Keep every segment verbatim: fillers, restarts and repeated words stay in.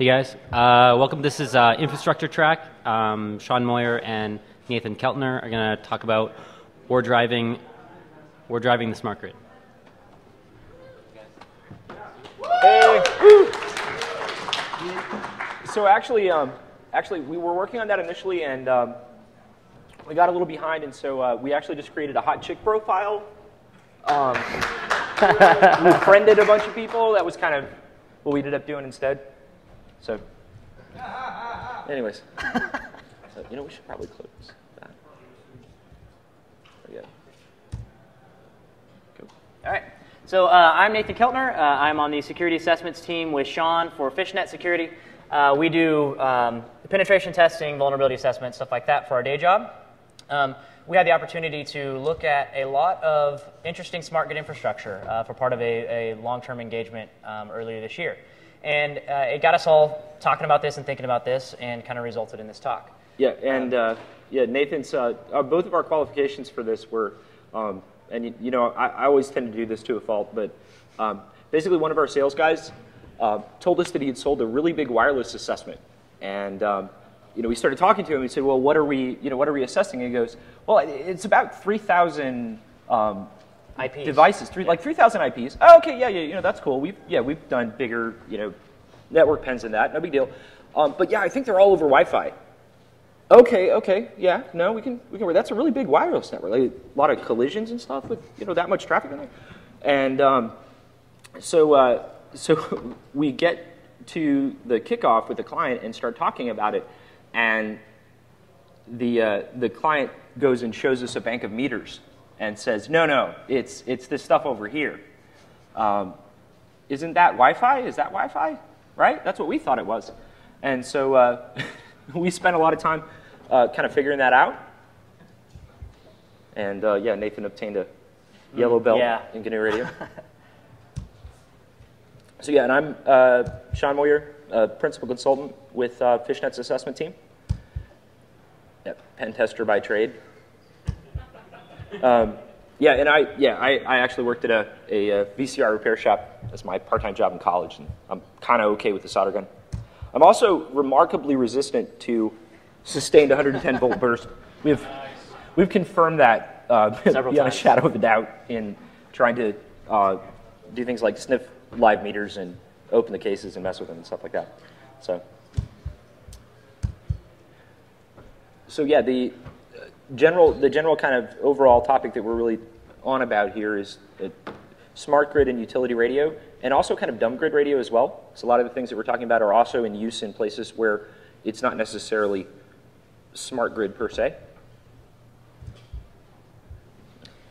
Hey guys, uh, welcome. This is uh, Infrastructure Track. Um, Shawn Moyer and Nathan Keltner are going to talk about war driving, war driving the smart grid. Hey. So actually, um, actually, we were working on that initially, and um, we got a little behind, and so uh, we actually just created a hot chick profile. Um, we friended a bunch of people. That was kind of what we ended up doing instead. So, anyways, so, you know, we should probably close that. There we go. Cool. All right. So uh, I'm Nathan Keltner. Uh, I'm on the security assessments team with Shawn for Fishnet Security. Uh, we do um, penetration testing, vulnerability assessment, stuff like that for our day job. Um, we had the opportunity to look at a lot of interesting smart grid infrastructure uh, for part of a, a long-term engagement um, earlier this year. And uh, it got us all talking about this and thinking about this, and kind of resulted in this talk. Yeah, and um, uh, yeah, Nathan's uh, uh, both of our qualifications for this were, um, and you, you know, I, I always tend to do this to a fault, but um, basically one of our sales guys uh, told us that he had sold a really big wireless assessment, and um, you know, we started talking to him. We said, well, what are we, you know, what are we assessing? And he goes, well, it's about three thousand. Um, I Ps. Devices, three, yeah. like three thousand I Ps. Oh, okay, yeah, yeah, you know, that's cool. We've, yeah, we've done bigger, you know, network pens than that, no big deal. Um, but yeah, I think they're all over Wi-Fi. Okay, okay, yeah, no, we can, we can, that's a really big wireless network. Like, a lot of collisions and stuff with, you know, that much traffic in there. And um, so, uh, so we get to the kickoff with the client and start talking about it. And the, uh, the client goes and shows us a bank of meters and says, no, no, it's, it's this stuff over here. Um, isn't that Wi-Fi? Is that Wi-Fi? Right? That's what we thought it was. And so uh, we spent a lot of time uh, kind of figuring that out. And uh, yeah, Nathan obtained a yellow belt mm, yeah. in G N U Radio. So yeah, and I'm uh, Shawn Moyer, uh, principal consultant with uh, Fishnet's assessment team. Yep, pen tester by trade. Um, yeah, and I yeah I, I actually worked at a, a, a V C R repair shop as my part-time job in college, and I'm kind of okay with the solder gun. I'm also remarkably resistant to sustained one hundred ten volt burst. We've nice. we've confirmed that uh, beyond times. a shadow of a doubt in trying to uh, do things like sniff live meters and open the cases and mess with them and stuff like that. So so yeah the. General, the general kind of overall topic that we're really on about here is smart grid and utility radio, and also kind of dumb grid radio as well. So a lot of the things that we're talking about are also in use in places where it's not necessarily smart grid per se.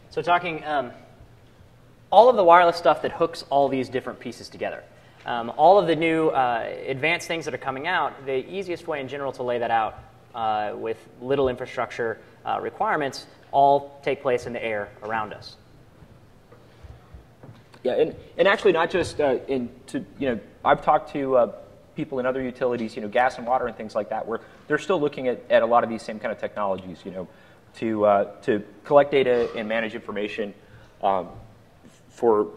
So talking um, all of the wireless stuff that hooks all these different pieces together. Um, all of the new uh, advanced things that are coming out, the easiest way in general to lay that out uh, with little infrastructure Uh, requirements all take place in the air around us. Yeah, and, and actually not just uh, in to you know I've talked to uh, people in other utilities, you know, gas and water and things like that, where they're still looking at, at a lot of these same kind of technologies, you know, to uh, to collect data and manage information um, for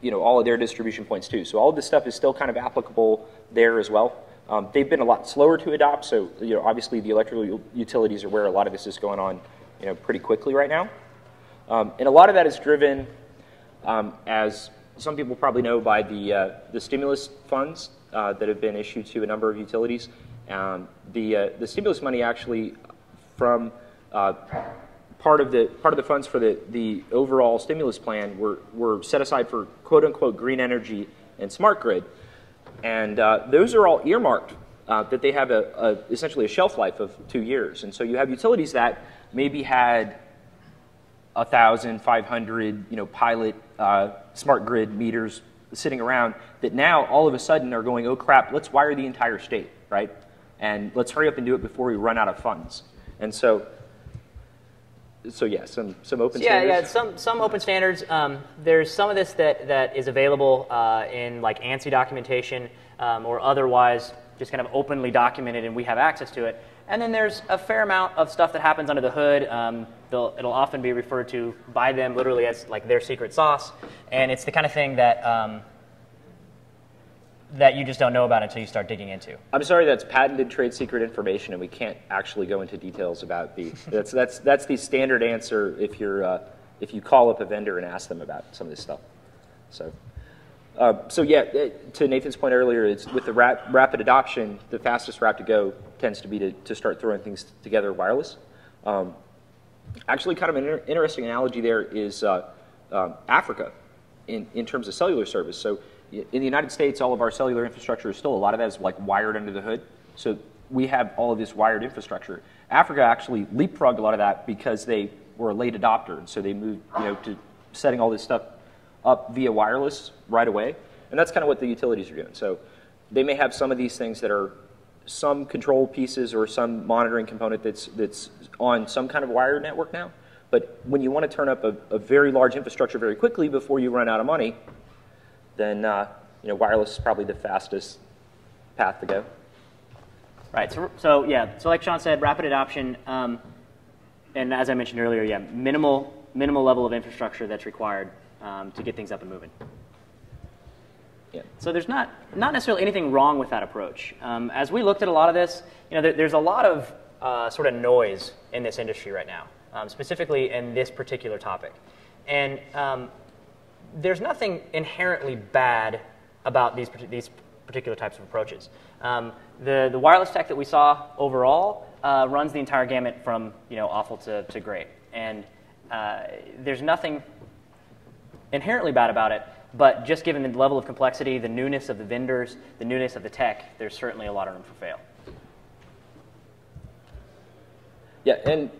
you know all of their distribution points too. So all of this stuff is still kind of applicable there as well. Um, they've been a lot slower to adopt, so you know, obviously the electrical utilities are where a lot of this is going on, you know, pretty quickly right now. Um, and a lot of that is driven, um, as some people probably know, by the uh, the stimulus funds uh, that have been issued to a number of utilities. Um, the uh, the stimulus money actually, from uh, part of the part of the funds for the the overall stimulus plan were were set aside for quote unquote green energy and smart grid. And uh, those are all earmarked uh, that they have a, a, essentially a shelf life of two years. And so you have utilities that maybe had one thousand five hundred you know, pilot uh, smart grid meters sitting around that now all of a sudden are going, oh crap, let's wire the entire state, right? And let's hurry up and do it before we run out of funds. And so, so yeah, some, some open so yeah, standards. Yeah, some, some open standards. Um, there's some of this that, that is available uh, in like ANSI documentation um, or otherwise just kind of openly documented, and we have access to it. And then there's a fair amount of stuff that happens under the hood. Um, it'll often be referred to by them literally as like their secret sauce. And it's the kind of thing that um, that you just don't know about until you start digging into. I'm sorry, that's patented trade secret information, and we can't actually go into details about the. that's that's that's the standard answer if you're uh, if you call up a vendor and ask them about some of this stuff. So, uh, so yeah, it, to Nathan's point earlier, it's with the rap, rapid adoption, the fastest route to go tends to be to to start throwing things together wireless. Um, actually, kind of an inter interesting analogy there is uh, um, Africa, in in terms of cellular service. So. In the United States, all of our cellular infrastructure is still, a lot of that is like wired under the hood. So we have all of this wired infrastructure. Africa actually leapfrogged a lot of that because they were a late adopter. And so they moved, you know, to setting all this stuff up via wireless right away. And that's kind of what the utilities are doing. So they may have some of these things that are some control pieces or some monitoring component that's, that's on some kind of wired network now. But when you want to turn up a, a very large infrastructure very quickly before you run out of money, then uh, you know, wireless is probably the fastest path to go. Right. So, so yeah. So like Shawn said, rapid adoption, um, and as I mentioned earlier, yeah, minimal minimal level of infrastructure that's required um, to get things up and moving. Yeah. So there's not not necessarily anything wrong with that approach. Um, as we looked at a lot of this, you know, there, there's a lot of uh, sort of noise in this industry right now, um, specifically in this particular topic, and. Um, There's nothing inherently bad about these, these particular types of approaches. Um, the, the wireless tech that we saw overall uh, runs the entire gamut from, you know, awful to, to great. And uh, there's nothing inherently bad about it, but just given the level of complexity, the newness of the vendors, the newness of the tech, there's certainly a lot of room for fail. Yeah, and...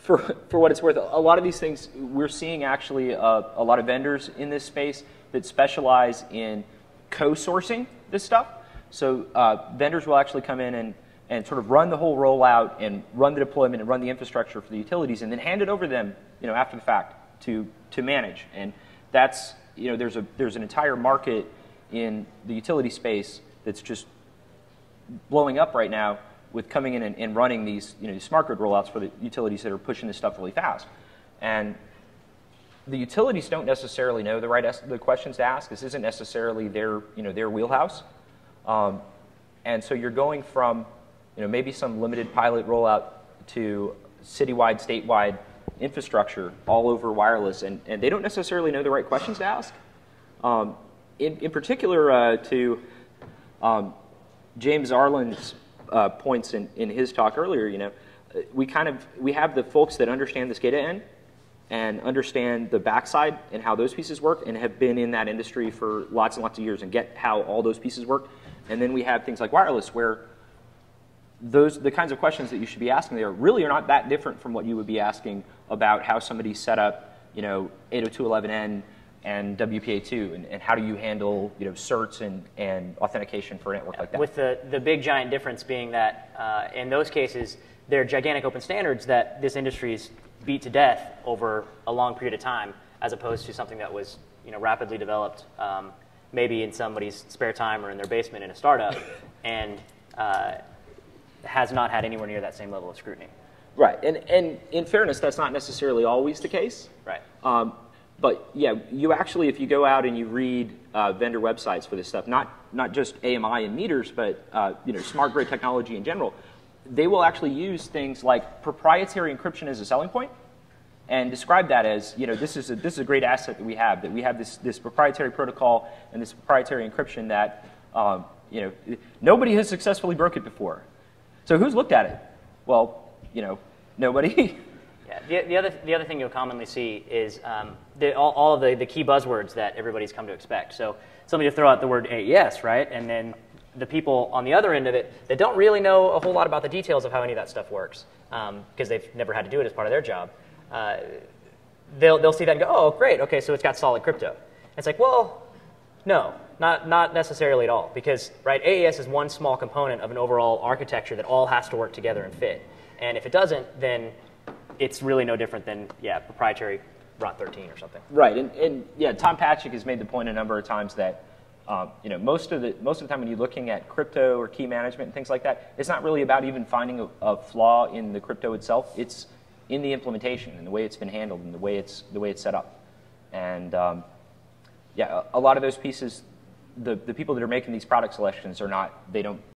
For, for what it's worth, a lot of these things, we're seeing actually uh, a lot of vendors in this space that specialize in co-sourcing this stuff. So uh, vendors will actually come in and, and sort of run the whole rollout and run the deployment and run the infrastructure for the utilities and then hand it over to them, you know, after the fact to, to manage. And that's, you know, there's, a, there's an entire market in the utility space that's just blowing up right now with coming in and, and running these, you know, these smart grid rollouts for the utilities that are pushing this stuff really fast. And the utilities don't necessarily know the right the questions to ask. This isn't necessarily their, you know, their wheelhouse. Um, and so you're going from, you know, maybe some limited pilot rollout to citywide, statewide infrastructure all over wireless, and, and they don't necessarily know the right questions to ask. Um, in, in particular uh, to um, James Arlen's Uh, points in, in his talk earlier, you know, we kind of, we have the folks that understand the SCADA end and understand the backside and how those pieces work and have been in that industry for lots and lots of years and get how all those pieces work. And then we have things like wireless where those, the kinds of questions that you should be asking there really are not that different from what you would be asking about how somebody set up, you know, eight oh two dot eleven N and W P A two, and, and how do you handle, you know, certs and, and authentication for a network like that? With the, the big giant difference being that uh, in those cases, there are gigantic open standards that this industry's beat to death over a long period of time, as opposed to something that was, you know, rapidly developed, um, maybe in somebody's spare time or in their basement in a startup, and uh, has not had anywhere near that same level of scrutiny. Right, and, and in fairness, that's not necessarily always the case. Right. Um, But yeah, you actually, if you go out and you read uh, vendor websites for this stuff, not not just A M I and meters, but uh, you know, smart grid technology in general, they will actually use things like proprietary encryption as a selling point, and describe that as, you know, this is a, this is a great asset that we have, that we have this this proprietary protocol and this proprietary encryption that um, you know, nobody has successfully broken before. So who's looked at it? Well, you know, nobody. Yeah, the, the, other, the other thing you'll commonly see is um, the, all, all of the, the key buzzwords that everybody's come to expect. So somebody will throw out the word A E S, right? And then the people on the other end of it that don't really know a whole lot about the details of how any of that stuff works, because um, they've never had to do it as part of their job, uh, they'll, they'll see that and go, oh, great, okay, so it's got solid crypto. And it's like, well, no, not, not necessarily at all, because right, A E S is one small component of an overall architecture that all has to work together and fit. And if it doesn't, then it's really no different than, yeah, proprietary ROT thirteen or something. Right, and, and yeah, Tom Patrick has made the point a number of times that um, you know, most of the most of the time when you're looking at crypto or key management and things like that, it's not really about even finding a, a flaw in the crypto itself. It's in the implementation and the way it's been handled and the way it's the way it's set up. And um, yeah, a, a lot of those pieces the, the people that are making these product selections are not, they don't